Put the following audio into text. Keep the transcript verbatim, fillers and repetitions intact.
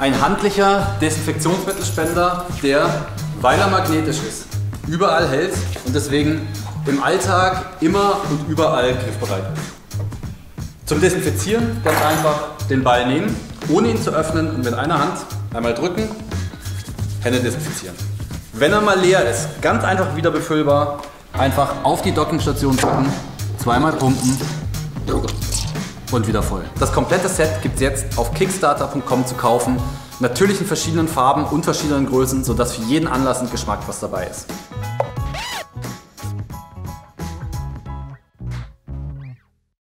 ein handlicher Desinfektionsmittelspender, der, weil er magnetisch ist, überall hält und deswegen im Alltag immer und überall griffbereit ist. Zum Desinfizieren ganz einfach den Ball nehmen, ohne ihn zu öffnen und mit einer Hand einmal drücken, Hände desinfizieren. Wenn er mal leer ist, ganz einfach wieder befüllbar, einfach auf die Dockingstation packen, zweimal pumpen und wieder voll. Das komplette Set gibt es jetzt auf kickstarter punkt com zu kaufen, natürlich in verschiedenen Farben und verschiedenen Größen, sodass für jeden Anlass und Geschmack was dabei ist.